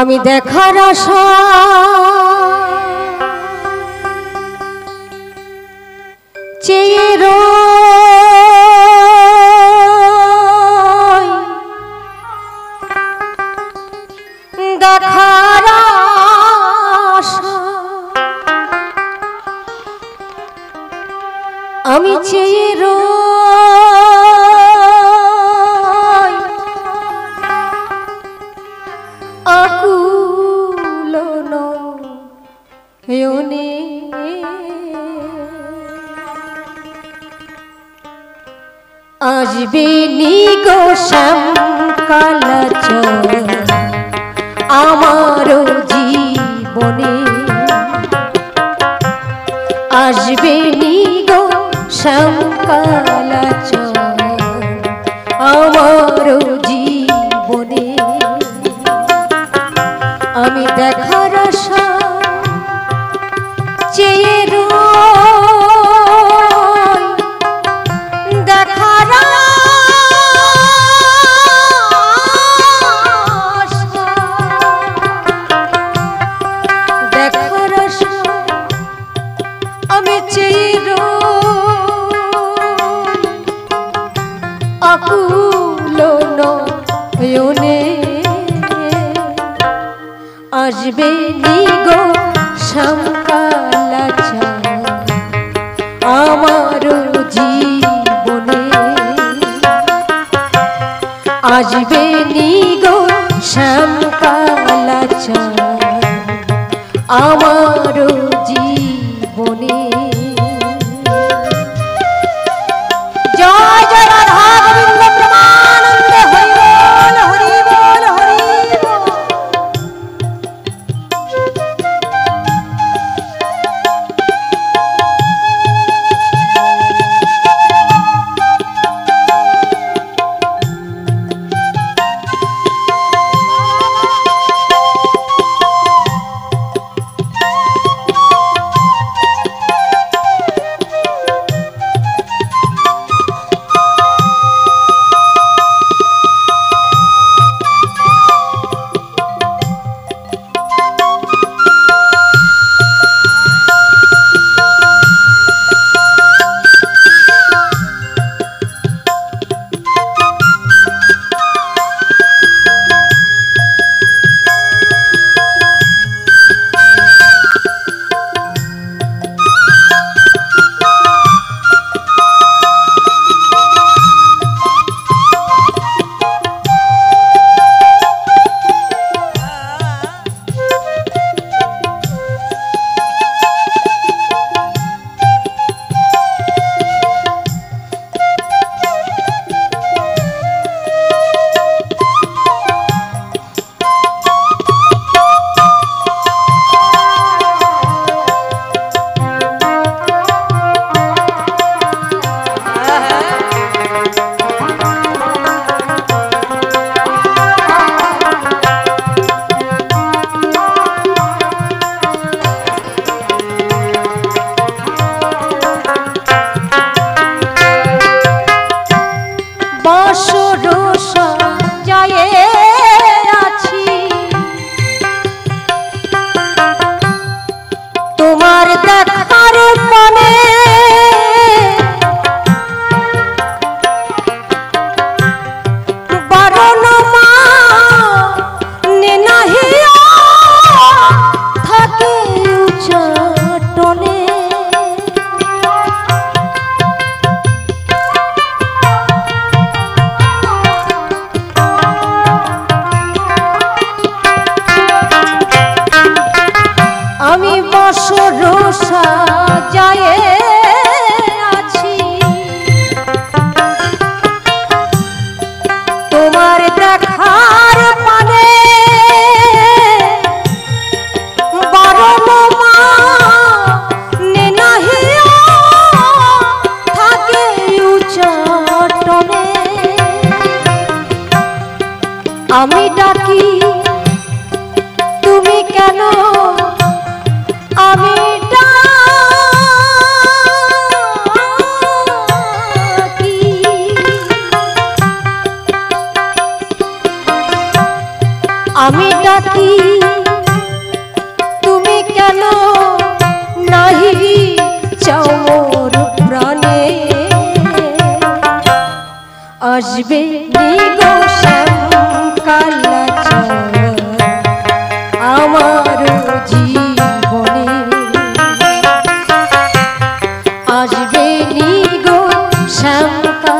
আমি দেখার আশা চেয়ে রই, দেখার আশা আমি চেয়ে রই আকুল নয়নে। आजबे निगो श्याम काला चल आमारो जीवने, आजबे निगो श्याम काला चल आमारो जीवने। आमी देखार आशा চেয়ে आजबे निगो श्याम काला चल आमारो जीवने, आजबे निगो श्याम काला चल आमारो जीवने। চৌর প্রাণে আসবে কালা আমার জীবনে আসবে গো শ্যামকালা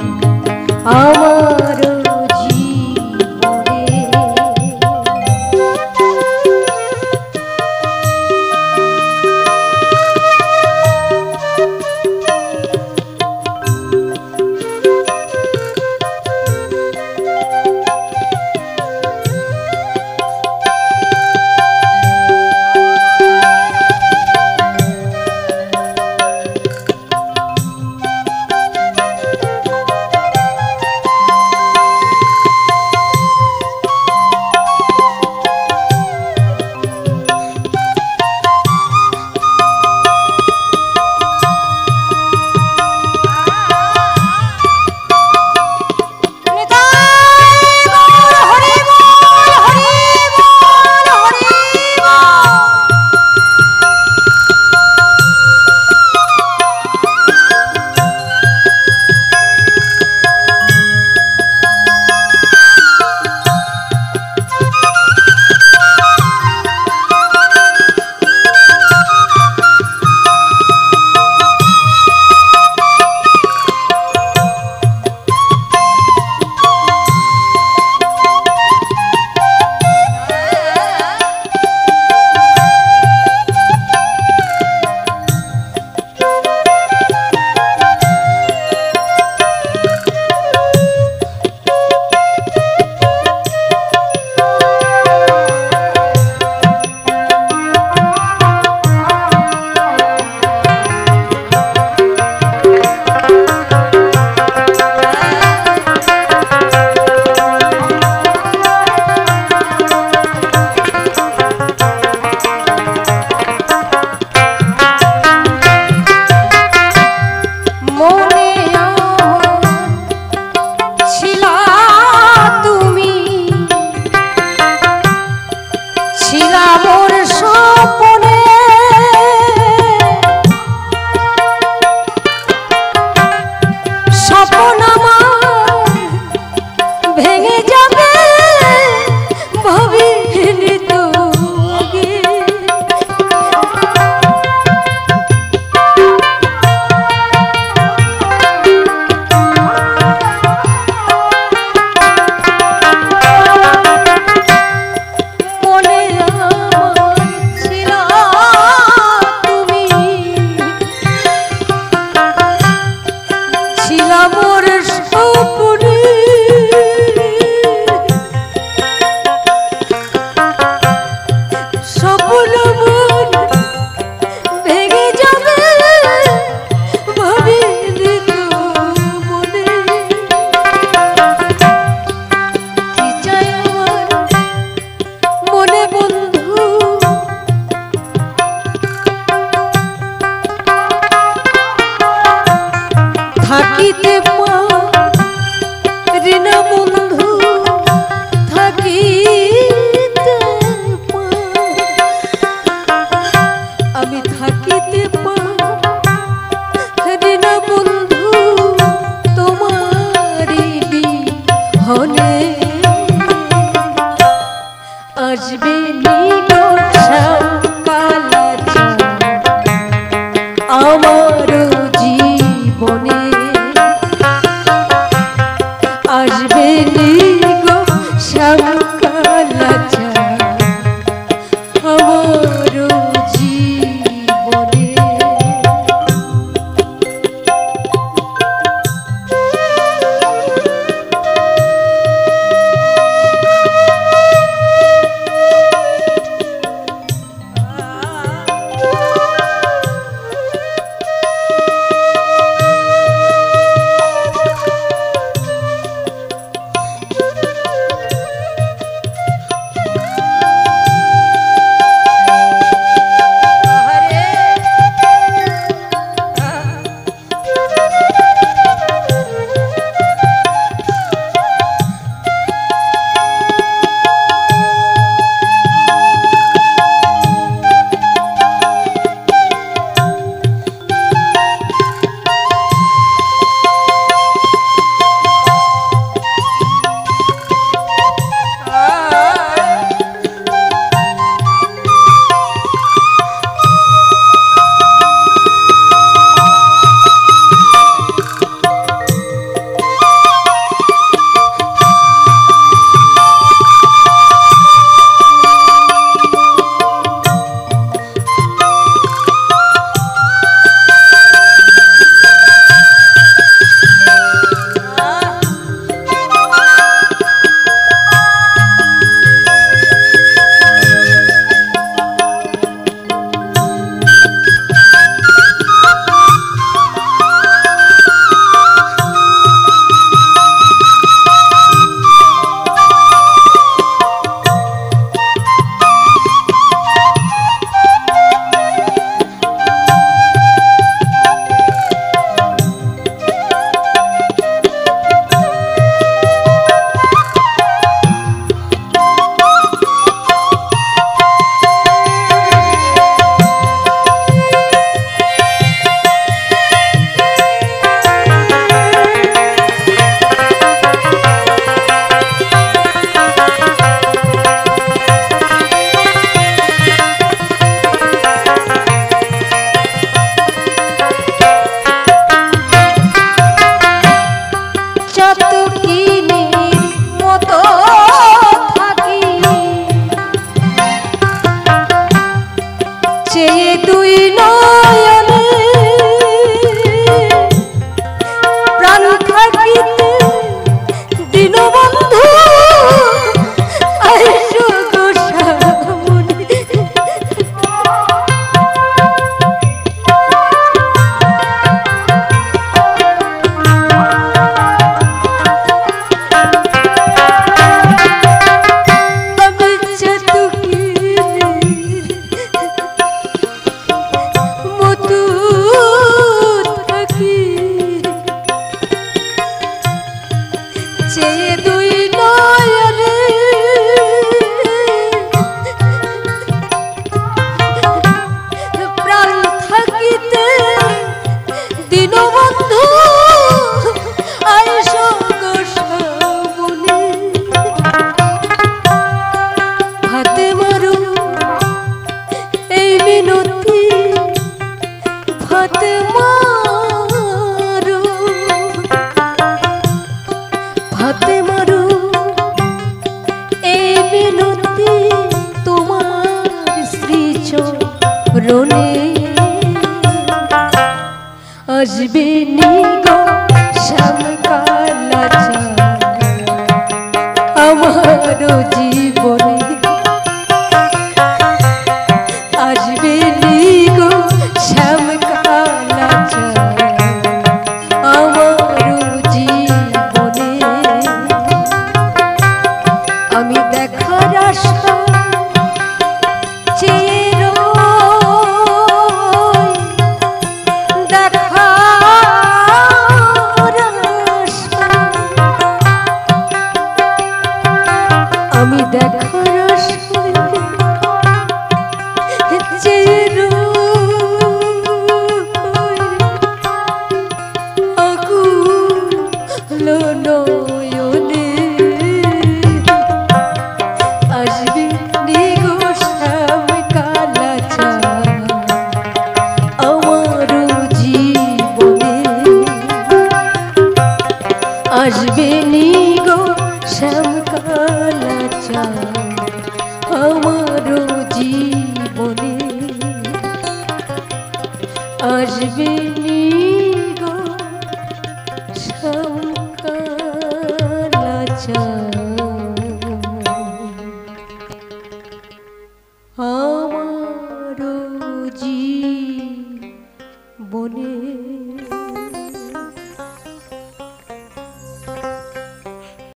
আমার I'll be